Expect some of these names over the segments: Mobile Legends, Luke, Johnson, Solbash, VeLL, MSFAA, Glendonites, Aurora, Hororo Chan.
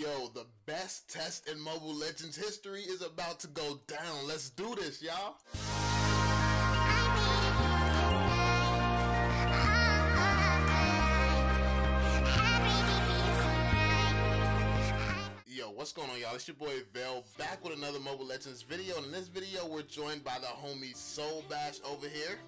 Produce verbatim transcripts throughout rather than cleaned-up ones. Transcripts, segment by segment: Yo, the best test in Mobile Legends history is about to go down. Let's do this, y'all. Yo, what's going on, y'all? It's your boy VeLL back with another Mobile Legends video. And in this video, we're joined by the homie Solbash over here.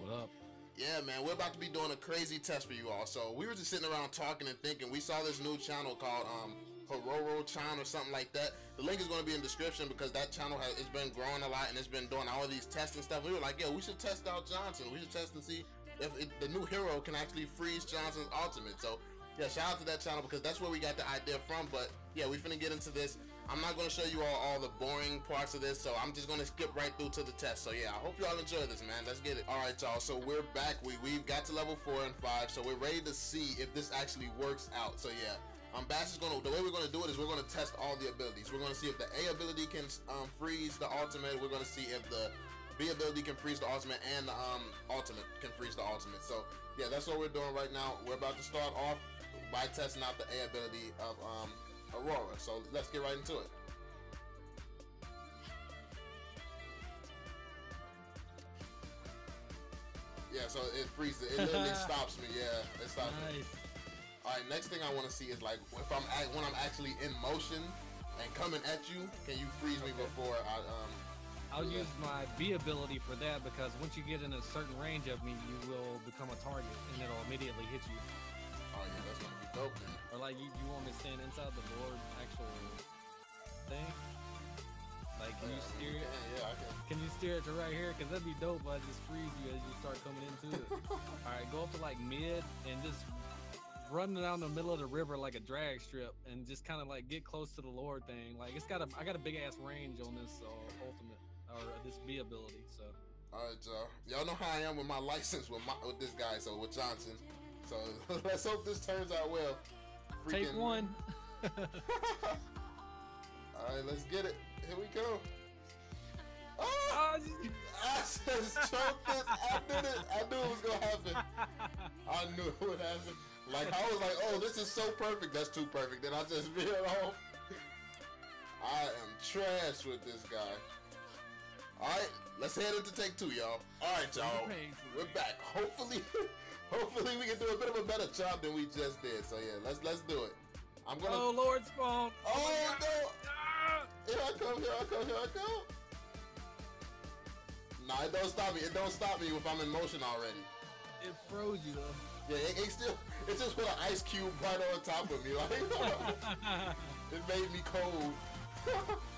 What up? Yeah, man, we're about to be doing a crazy test for you all. So we were just sitting around talking and thinking. We saw this new channel called um, Hororo Chan or something like that. The link is going to be in the description because that channel has it's been growing a lot and it's been doing all of these tests and stuff. We were like, yo, we should test out Johnson. We should test and see if it, the new hero can actually freeze Johnson's ultimate. So yeah, shout out to that channel because that's where we got the idea from. But yeah, we finna get into this. I'm not going to show you all, all the boring parts of this, so I'm just going to skip right through to the test. So yeah, I hope y'all enjoy this, man. Let's get it. All right, y'all. So we're back. We, we've got to level four and five, so we're ready to see if this actually works out. So yeah, um, Bash is going to, the way we're going to do it is we're going to test all the abilities. We're going to see if the A ability can um, freeze the ultimate. We're going to see if the B ability can freeze the ultimate and the um, ultimate can freeze the ultimate. So yeah, that's what we're doing right now. We're about to start off by testing out the A ability of um, Aurora, so let's get right into it. Yeah, so it freezes. It literally stops me. Yeah, it stops nice. me. All right, next thing I want to see is like if I'm at, when I'm actually in motion and coming at you, can you freeze okay. me before I um? I'll use that. my B ability for that because once you get in a certain range of me, you will become a target and it'll immediately hit you. Oh yeah, that's gonna be dope, man. Or like you, you want me to stand inside the board actual thing? Like can yeah, you steer it? Yeah, yeah, I can. Can you steer it to right here? Cause that'd be dope. But I just freeze you as you start coming into it. All right, go up to like mid and just run down the middle of the river like a drag strip and just kind of like get close to the lore thing. Like it's got a, I got a big ass range on this uh, ultimate or this B ability. So. All right, y'all. Y'all know how I am with my license with my with this guy. So with Johnson. So let's hope this turns out well. Freaking. Take one. All right, let's get it. Here we go. Oh! I just choked this. I did it. I knew it was gonna happen. I knew it would happen. Like I was like, oh, this is so perfect. That's too perfect. Then I just veered off. I am trash with this guy. All right, let's head into take two, y'all. All right, y'all. We're back. Hopefully. Hopefully we can do a bit of a better job than we just did. So yeah, let's let's do it. I'm gonna. Oh Lord, spawn! Oh, oh no! Ah! Here I come! Here I come! Here I come! Nah, it don't stop me. It don't stop me if I'm in motion already. It froze you though. Yeah, it, it still. It just put an ice cube right on top of me. Like it made me cold.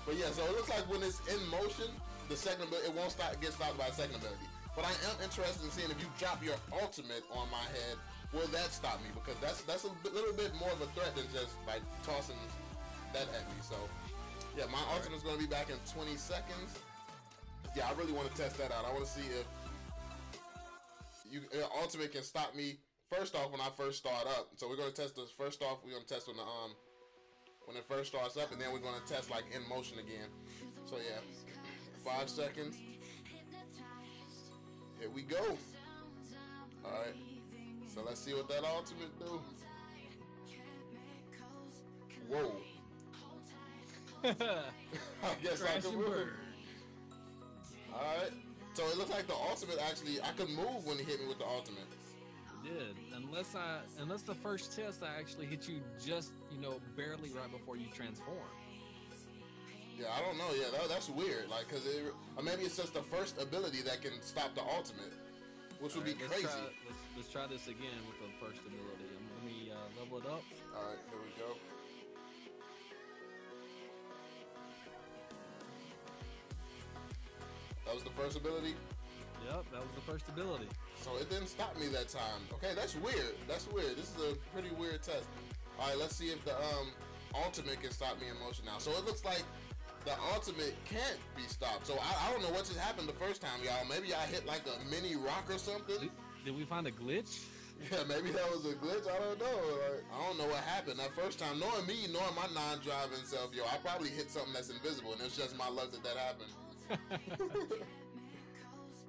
But yeah, so it looks like when it's in motion, the second ability it won't stop get stopped by a second ability. But I am interested in seeing if you drop your ultimate on my head, will that stop me? Because that's that's a little bit more of a threat than just like tossing that at me. So yeah, my All ultimate's right. gonna be back in twenty seconds. Yeah, I really want to test that out. I want to see if you your ultimate can stop me. First off, when I first start up, so we're gonna test this. First off, we're gonna test when the um when it first starts up, and then we're gonna test like in motion again. So yeah, five seconds. Here we go. All right, so let's see what that ultimate do. Whoa. I guess Crash I can move. All right, so it looks like the ultimate actually, I could move when it hit me with the ultimate. It did, unless I, unless the first test I actually hit you just, you know, barely right before you transform. Yeah, I don't know. Yeah, that, that's weird. Like, cause it, or maybe it's just the first ability that can stop the ultimate, which would right, be crazy. Let's try, let's, let's try this again with the first ability. Let me uh, level it up. All right, here we go. That was the first ability. Yep, that was the first ability. So it didn't stop me that time. Okay, that's weird. That's weird. This is a pretty weird test. All right, let's see if the um ultimate can stop me in motion now. So it looks like the ultimate can't be stopped. So I, I don't know what just happened the first time, y'all. Maybe I hit like a mini rock or something. Did we find a glitch? Yeah, maybe that was a glitch. I don't know. Like, I don't know what happened that first time. Knowing me, knowing my non-driving self, yo, I probably hit something that's invisible, and it's just my luck that that happened.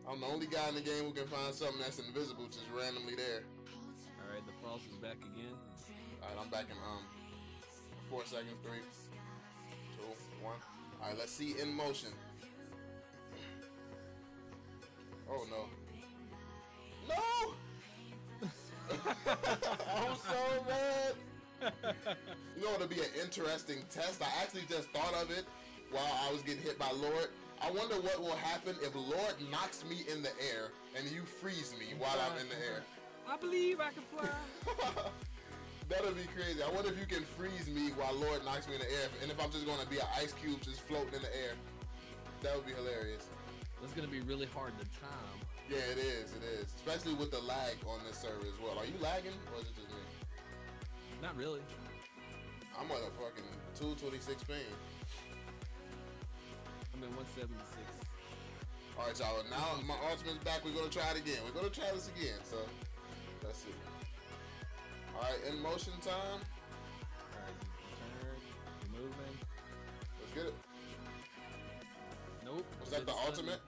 I'm the only guy in the game who can find something that's invisible just randomly there. All right, the false is back again. All right, I'm back in um four seconds. Three, two, one. All right, let's see in motion. Oh no! No! I'm so mad. You know, it'll be an interesting test. I actually just thought of it while I was getting hit by Lord. I wonder what will happen if Lord knocks me in the air and you freeze me while I'm in the air. I believe I can fly. That'll be crazy. I wonder if you can freeze me while Lord knocks me in the air, and if I'm just gonna be an ice cube just floating in the air. That would be hilarious. It's gonna be really hard to time. Yeah, it is. It is, especially with the lag on this server as well. Are you lagging, or is it just me? Not really. I'm on a fucking two twenty-six ping. I'm in one seventy-six. All right, y'all. Now my ultimate's back. We're gonna try it again. We're gonna try this again. So let's see. All right, in motion time. All right, turn, you're moving. Let's get it. Nope. Was that the ultimate?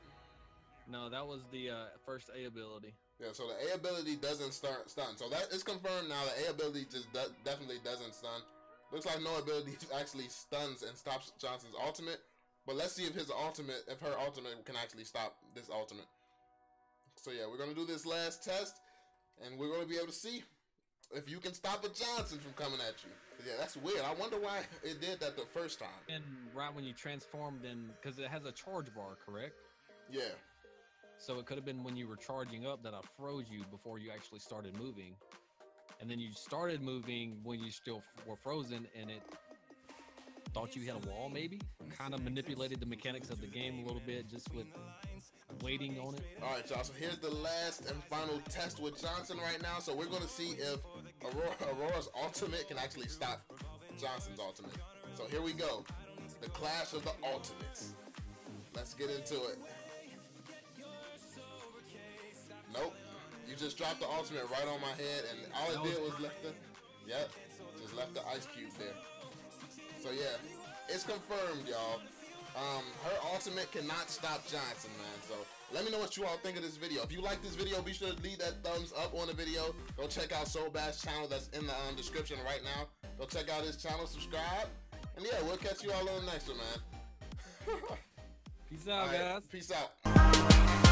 No, that was the uh, first A ability. Yeah, so the A ability doesn't start stun. So that is confirmed now. The A ability just do definitely doesn't stun. Looks like no ability actually stuns and stops Johnson's ultimate. But let's see if his ultimate, if her ultimate can actually stop this ultimate. So yeah, we're gonna do this last test, and we're gonna be able to see if you can stop a Johnson from coming at you. Yeah, that's weird. I wonder why it did that the first time. And right when you transformed in, because it has a charge bar, correct? Yeah. So it could have been when you were charging up that I froze you before you actually started moving. And then you started moving when you still were frozen, and it thought you hit a wall, maybe? Kind of manipulated the mechanics of the game a little bit just with waiting on it. All right, y'all, so here's the last and final test with Johnson right now. So we're going to see if Aurora, Aurora's ultimate can actually stop Johnson's ultimate. So here we go. The clash of the ultimates. Let's get into it. Nope. You just dropped the ultimate right on my head, and all it did was left the... Yep. Just left the ice cube there. So, yeah. It's confirmed, y'all. Um, her ultimate cannot stop Johnson, man. So, let me know what you all think of this video. If you like this video, be sure to leave that thumbs up on the video. Go check out Solbash's channel that's in the um, description right now. Go check out his channel, subscribe. And, yeah, we'll catch you all on the next one, man. Peace out, right, guys. Peace out.